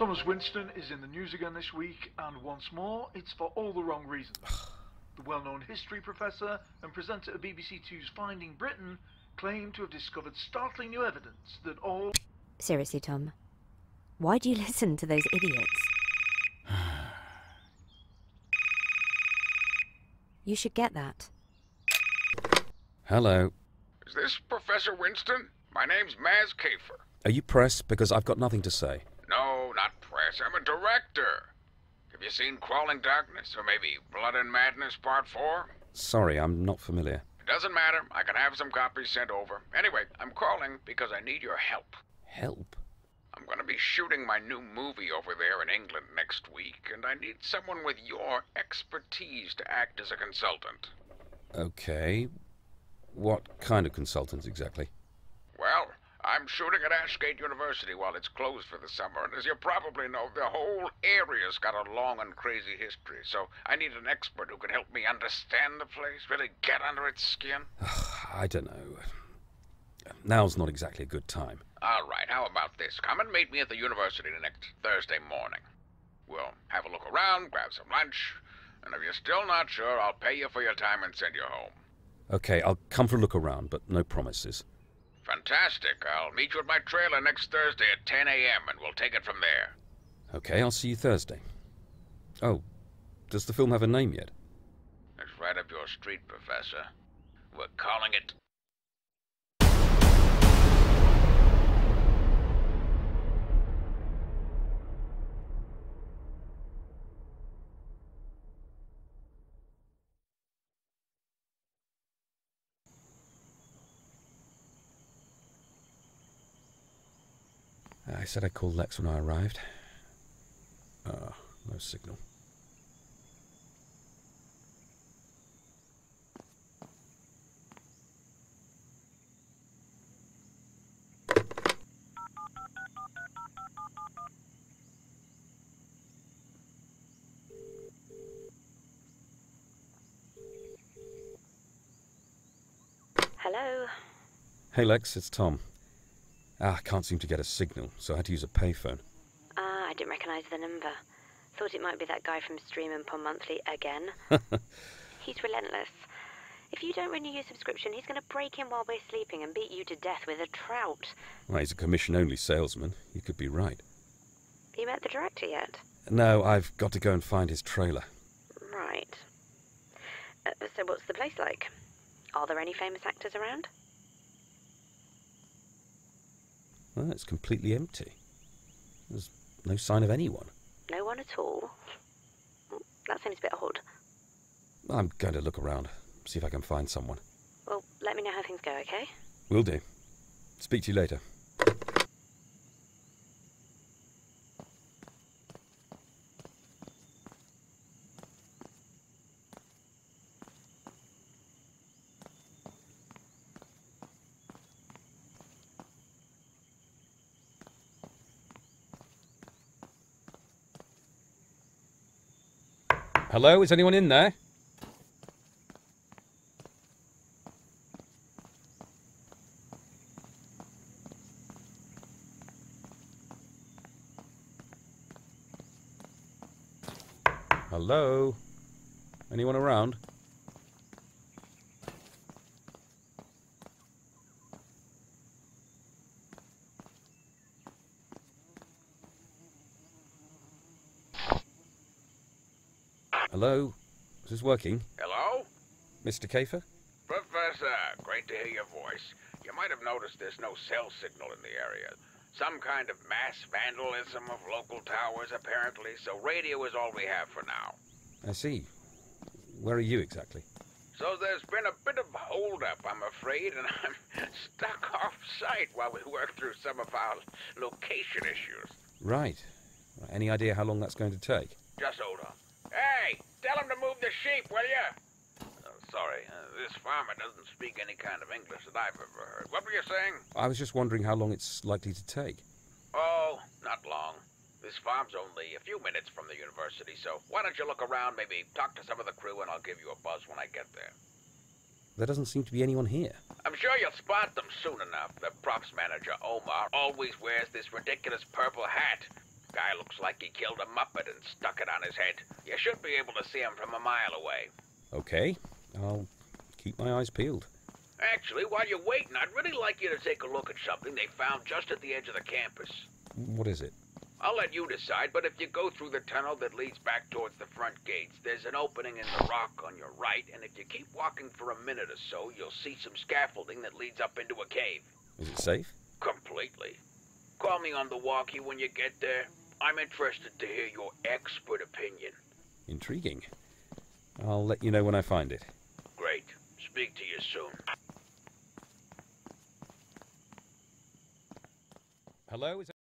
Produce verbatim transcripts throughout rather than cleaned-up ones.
Thomas Winston is in the news again this week, and once more, it's for all the wrong reasons. The well-known history professor and presenter of B B C two's Finding Britain claimed to have discovered startling new evidence that all... Seriously, Tom, why do you listen to those idiots? You should get that. Hello. Is this Professor Winston? My name's Maz Kafer. Are you press? Because I've got nothing to say. No, not press. I'm a director. Have you seen Crawling Darkness, or maybe Blood and Madness Part four? Sorry, I'm not familiar. It doesn't matter. I can have some copies sent over. Anyway, I'm calling because I need your help. Help? I'm going to be shooting my new movie over there in England next week, and I need someone with your expertise to act as a consultant. Okay. What kind of consultant exactly? Well, I'm shooting at Ashgate University while it's closed for the summer, and as you probably know, the whole area's got a long and crazy history, so I need an expert who can help me understand the place, really get under its skin. I don't know. Now's not exactly a good time. All right, how about this? Come and meet me at the university next Thursday morning. We'll have a look around, grab some lunch, and if you're still not sure, I'll pay you for your time and send you home. Okay, I'll come for a look around, but no promises. Fantastic. I'll meet you at my trailer next Thursday at ten A M and we'll take it from there. Okay, I'll see you Thursday. Oh, does the film have a name yet? It's right up your street, Professor. We're calling it... I said I'd call Lex when I arrived. Ah, uh, no signal. Hello? Hey Lex, it's Tom. Ah, I can't seem to get a signal, so I had to use a payphone. Ah, I didn't recognise the number. Thought it might be that guy from Stream and Pond Monthly again. He's relentless. If you don't renew your subscription, he's going to break in while we're sleeping and beat you to death with a trout. Well, he's a commission-only salesman. You could be right. You met the director yet? No, I've got to go and find his trailer. Right. Uh, so what's the place like? Are there any famous actors around? Well, it's completely empty. There's no sign of anyone. No one at all? That seems a bit odd. I'm going to look around, see if I can find someone. Well, let me know how things go, okay? Will do. Speak to you later. Hello, is anyone in there? Hello? Anyone around? Hello? Is this working? Hello? Mister Kafer? Professor, great to hear your voice. You might have noticed there's no cell signal in the area. Some kind of mass vandalism of local towers, apparently, so radio is all we have for now. I see. Where are you exactly? So there's been a bit of hold-up, I'm afraid, and I'm stuck off-site while we work through some of our location issues. Right. Any idea how long that's going to take? Just hold on. Hey, tell him to move the sheep, will you? Oh, sorry, uh, this farmer doesn't speak any kind of English that I've ever heard. What were you saying? I was just wondering how long it's likely to take. Oh, not long. This farm's only a few minutes from the university, so why don't you look around, maybe talk to some of the crew, and I'll give you a buzz when I get there. There doesn't seem to be anyone here. I'm sure you'll spot them soon enough. The props manager, Omar, always wears this ridiculous purple hat. Guy looks like he killed a Muppet and stuck it on his head. You should be able to see him from a mile away. Okay, I'll keep my eyes peeled. Actually, while you're waiting, I'd really like you to take a look at something they found just at the edge of the campus. What is it? I'll let you decide, but if you go through the tunnel that leads back towards the front gates, there's an opening in the rock on your right, and if you keep walking for a minute or so, you'll see some scaffolding that leads up into a cave. Is it safe? Completely. Call me on the walkie when you get there. I'm interested to hear your expert opinion. Intriguing. I'll let you know when I find it. Great. Speak to you soon. Hello? Is it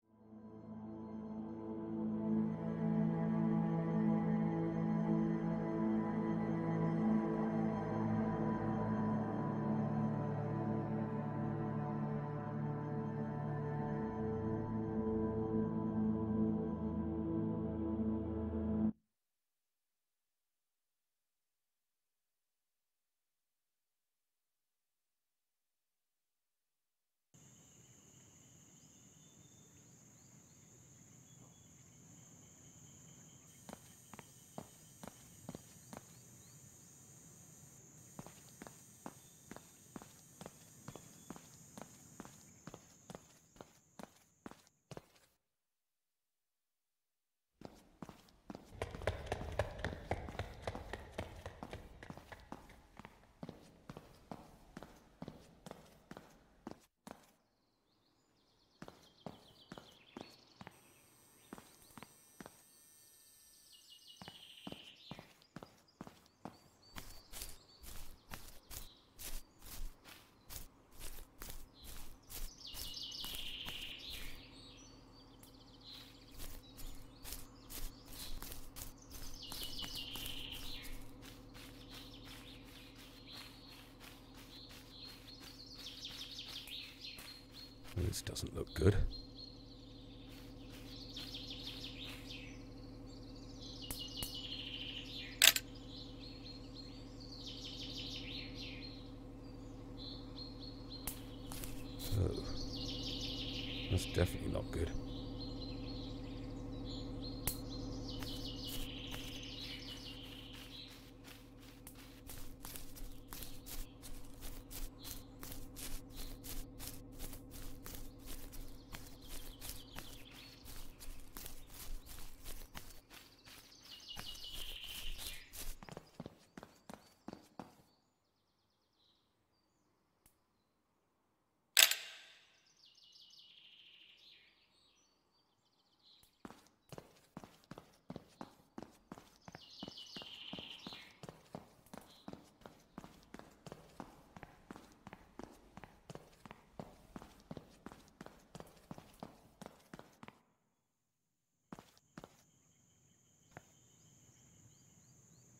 This doesn't look good. Oh. That's definitely not good.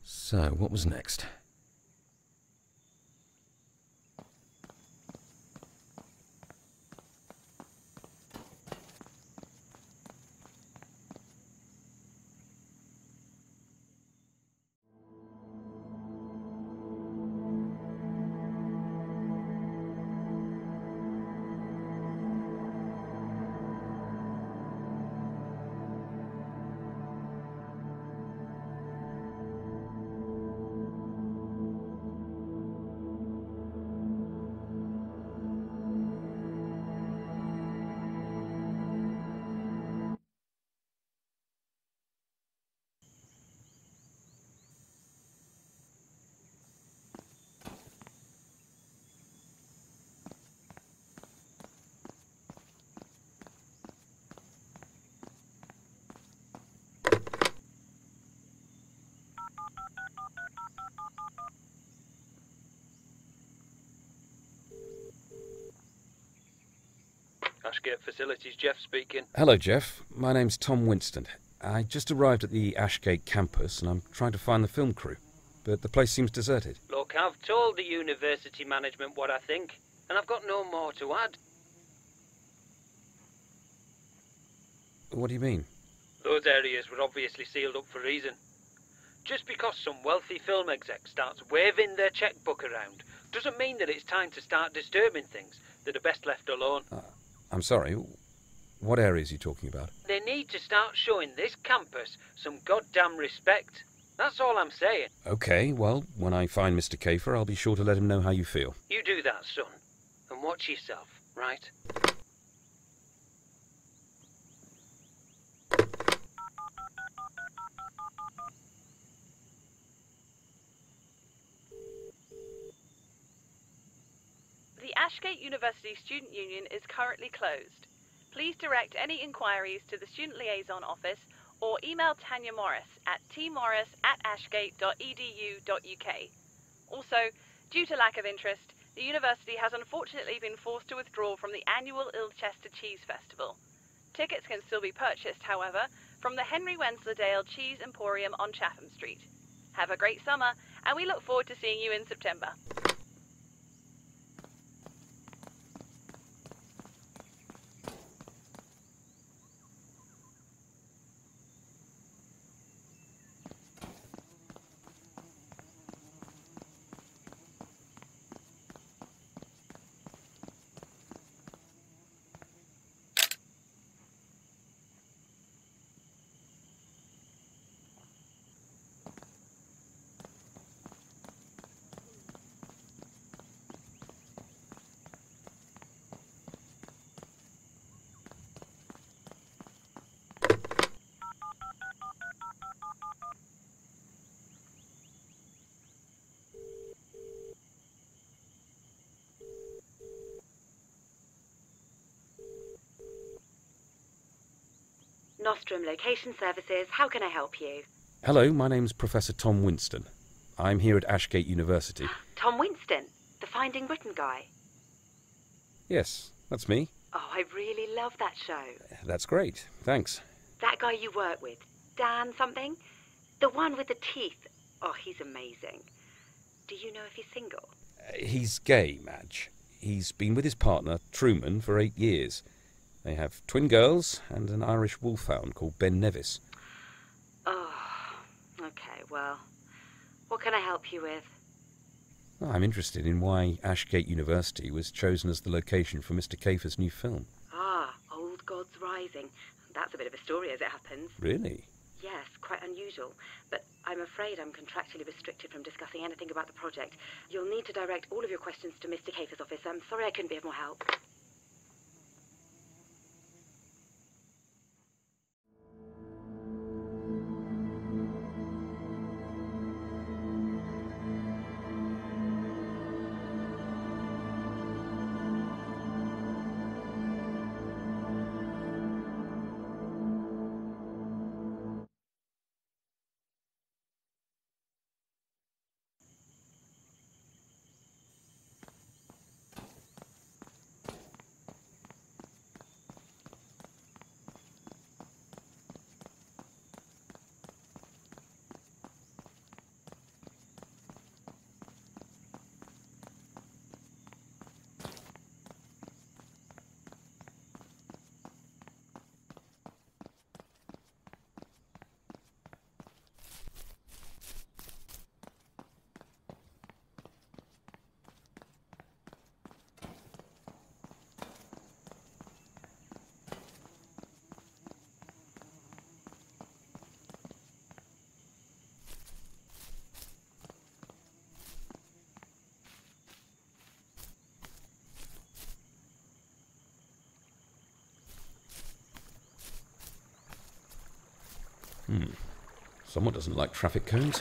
So, what was next? Ashgate Facilities, Jeff speaking. Hello, Jeff. My name's Tom Winston. I just arrived at the Ashgate campus and I'm trying to find the film crew, but the place seems deserted. Look, I've told the university management what I think, and I've got no more to add. What do you mean? Those areas were obviously sealed up for a reason. Just because some wealthy film exec starts waving their checkbook around doesn't mean that it's time to start disturbing things that are best left alone. Uh, I'm sorry, What areas are you talking about? They need to start showing this campus some goddamn respect. That's all I'm saying. Okay, well, when I find Mister Kafer, I'll be sure to let him know how you feel. You do that, son. And watch yourself, right? The Ashgate University Student Union is currently closed. Please direct any inquiries to the Student Liaison Office or email Tanya Morris at t morris at ashgate dot e d u dot u k. Also, due to lack of interest, the university has unfortunately been forced to withdraw from the annual Ilchester Cheese Festival. Tickets can still be purchased, however, from the Henry Wensleydale Cheese Emporium on Chatham Street. Have a great summer, and we look forward to seeing you in September. Nostrum Location Services, how can I help you? Hello, my name's Professor Tom Winston. I'm here at Ashgate University. Tom Winston, the Finding Britain guy? Yes, that's me. Oh, I really love that show. That's great, thanks. That guy you work with, Dan something? The one with the teeth. Oh, he's amazing. Do you know if he's single? Uh, he's gay, Madge. He's been with his partner, Truman, for eight years. They have twin girls and an Irish wolfhound called Ben Nevis. Oh, okay, well, what can I help you with? Well, I'm interested in why Ashgate University was chosen as the location for Mister Kafer's new film. Ah, Old Gods Rising. That's a bit of a story as it happens. Really? Yes, quite unusual, but I'm afraid I'm contractually restricted from discussing anything about the project. You'll need to direct all of your questions to Mister Kafer's office. I'm sorry I couldn't be of more help. Hmm. Someone doesn't like traffic cones.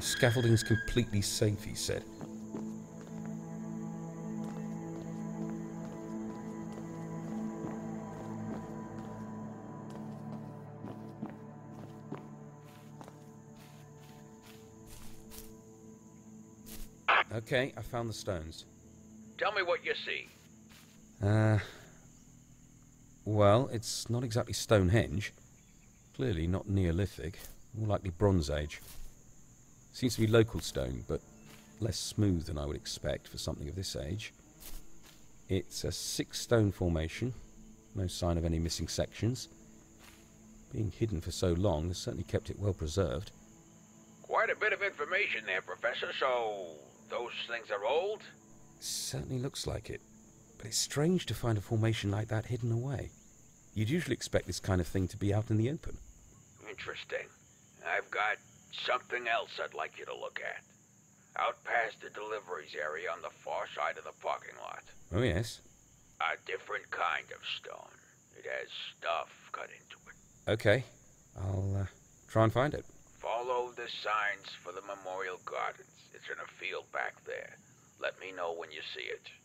The scaffolding's completely safe, he said. Okay, I found the stones. Tell me what you see. Uh, well, it's not exactly Stonehenge. Clearly not Neolithic, more likely Bronze Age. Seems to be local stone, but less smooth than I would expect for something of this age. It's a six-stone formation, no sign of any missing sections. Being hidden for so long has certainly kept it well preserved. Quite a bit of information there, Professor, so those things are old? Certainly looks like it, but it's strange to find a formation like that hidden away. You'd usually expect this kind of thing to be out in the open. Interesting. I've got something else I'd like you to look at. Out past the deliveries area on the far side of the parking lot. Oh, yes. A different kind of stone. It has stuff cut into it. Okay. I'll uh, try and find it. Follow the signs for the memorial gardens. It's in a field back there. Let me know when you see it.